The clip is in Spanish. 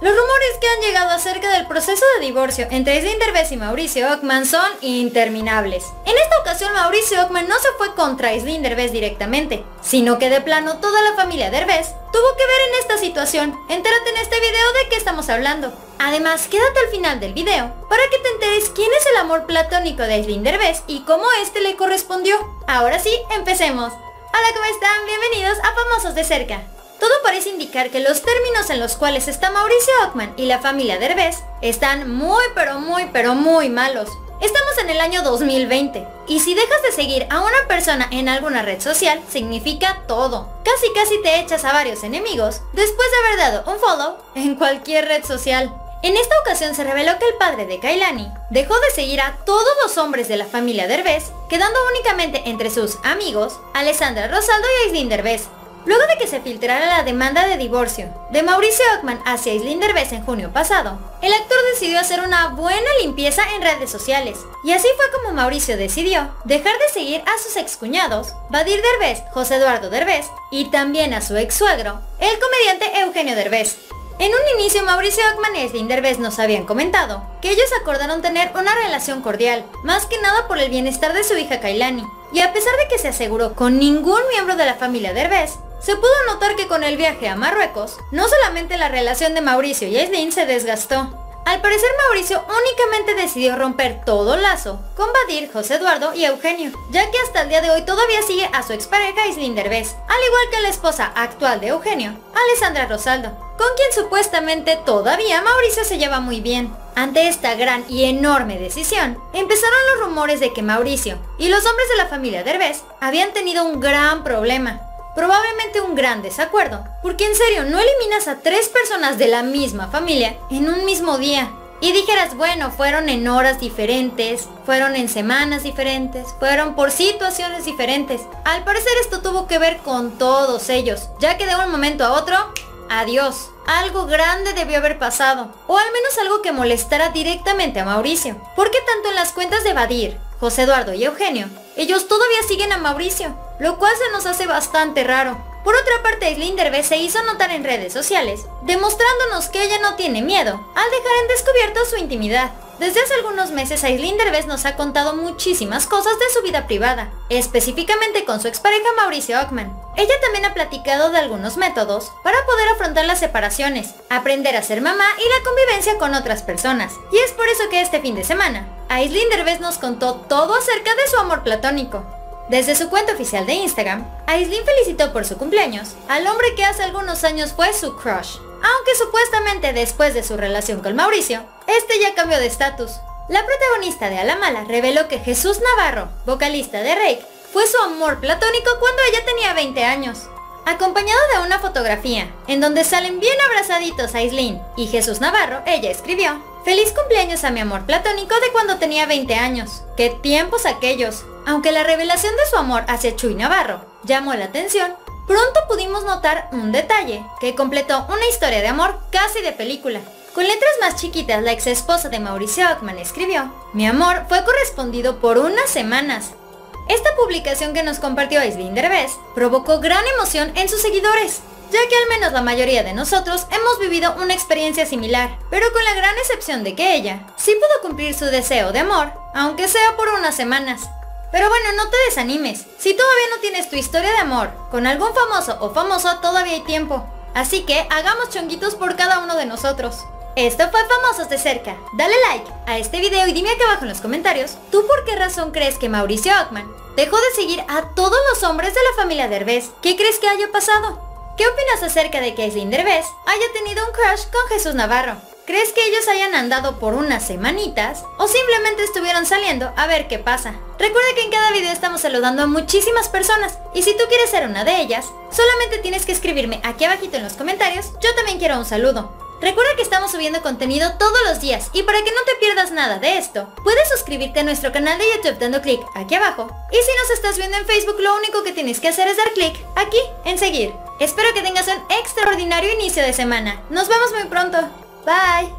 Los rumores que han llegado acerca del proceso de divorcio entre Aislinn Derbez y Mauricio Ochmann son interminables. En esta ocasión Mauricio Ochmann no se fue contra Aislinn Derbez directamente, sino que de plano toda la familia Derbez tuvo que ver en esta situación. Entérate en este video de qué estamos hablando. Además, quédate al final del video para que te enteres quién es el amor platónico de Aislinn Derbez y cómo este le correspondió. Ahora sí, empecemos. Hola, ¿cómo están? Bienvenidos a Famosos de Cerca. Todo parece indicar que los términos en los cuales está Mauricio Ochmann y la familia Derbez están muy malos. Estamos en el año 2020 y si dejas de seguir a una persona en alguna red social significa todo. Casi te echas a varios enemigos después de haber dado un follow en cualquier red social. En esta ocasión se reveló que el padre de Kailani dejó de seguir a todos los hombres de la familia Derbez, quedando únicamente entre sus amigos Alessandra Rosaldo y Aislinn Derbez. Luego de que se filtrara la demanda de divorcio de Mauricio Ochmann hacia Aislinn Derbez en junio pasado, el actor decidió hacer una buena limpieza en redes sociales. Y así fue como Mauricio decidió dejar de seguir a sus excuñados, Vadir Derbez, José Eduardo Derbez, y también a su ex-suegro, el comediante Eugenio Derbez. En un inicio Mauricio Ochmann y Aislinn Derbez nos habían comentado que ellos acordaron tener una relación cordial, más que nada por el bienestar de su hija Kailani. Y a pesar de que se aseguró con ningún miembro de la familia Derbez, se pudo notar que con el viaje a Marruecos, no solamente la relación de Mauricio y Aislinn se desgastó. Al parecer Mauricio únicamente decidió romper todo lazo con Vadir, José Eduardo y Eugenio, ya que hasta el día de hoy todavía sigue a su expareja Aislinn Derbez, al igual que la esposa actual de Eugenio, Alessandra Rosaldo, con quien supuestamente todavía Mauricio se lleva muy bien. Ante esta gran y enorme decisión, empezaron los rumores de que Mauricio y los hombres de la familia Derbez habían tenido un gran problema. Probablemente un gran desacuerdo, porque en serio no eliminas a tres personas de la misma familia en un mismo día. Y dijeras, bueno, fueron en horas diferentes, fueron en semanas diferentes, fueron por situaciones diferentes. Al parecer esto tuvo que ver con todos ellos, ya que de un momento a otro, adiós. Algo grande debió haber pasado, o al menos algo que molestara directamente a Mauricio. Porque tanto en las cuentas de Vadir, José Eduardo y Eugenio, ellos todavía siguen a Mauricio, lo cual se nos hace bastante raro. Por otra parte, Aislinn Derbez se hizo notar en redes sociales, demostrándonos que ella no tiene miedo al dejar en descubierto su intimidad. Desde hace algunos meses Aislinn Derbez nos ha contado muchísimas cosas de su vida privada, específicamente con su expareja Mauricio Ochmann. Ella también ha platicado de algunos métodos para poder afrontar las separaciones, aprender a ser mamá y la convivencia con otras personas. Y es por eso que este fin de semana, Aislinn Derbez nos contó todo acerca de su amor platónico. Desde su cuenta oficial de Instagram, Aislinn felicitó por su cumpleaños al hombre que hace algunos años fue su crush, aunque supuestamente después de su relación con Mauricio, este ya cambió de estatus. La protagonista de A la Mala reveló que Jesús Navarro, vocalista de Reik, fue su amor platónico cuando ella tenía 20 años. Acompañado de una fotografía, en donde salen bien abrazaditos Aislinn y Jesús Navarro, ella escribió: "Feliz cumpleaños a mi amor platónico de cuando tenía 20 años. ¡Qué tiempos aquellos!". Aunque la revelación de su amor hacia Chuy Navarro llamó la atención, pronto pudimos notar un detalle que completó una historia de amor casi de película. Con letras más chiquitas, la ex esposa de Mauricio Ochmann escribió: "Mi amor fue correspondido por unas semanas". Esta publicación que nos compartió Aislinn Derbez provocó gran emoción en sus seguidores, ya que al menos la mayoría de nosotros hemos vivido una experiencia similar, pero con la gran excepción de que ella sí pudo cumplir su deseo de amor, aunque sea por unas semanas. Pero bueno, no te desanimes, si todavía no tienes tu historia de amor con algún famoso o famosa, todavía hay tiempo. Así que hagamos chonguitos por cada uno de nosotros. Esto fue Famosos de Cerca. Dale like a este video y dime acá abajo en los comentarios, ¿tú por qué razón crees que Mauricio Ochmann dejó de seguir a todos los hombres de la familia Derbez? ¿Qué crees que haya pasado? ¿Qué opinas acerca de que Aislinn Derbez haya tenido un crush con Jesús Navarro? ¿Crees que ellos hayan andado por unas semanitas o simplemente estuvieron saliendo a ver qué pasa? Recuerda que en cada video estamos saludando a muchísimas personas y si tú quieres ser una de ellas, solamente tienes que escribirme aquí abajito en los comentarios, yo también quiero un saludo. Recuerda que estamos subiendo contenido todos los días y para que no te pierdas nada de esto, puedes suscribirte a nuestro canal de YouTube dando clic aquí abajo. Y si nos estás viendo en Facebook, lo único que tienes que hacer es dar clic aquí en seguir. Espero que tengas un extraordinario inicio de semana. Nos vemos muy pronto. Bye.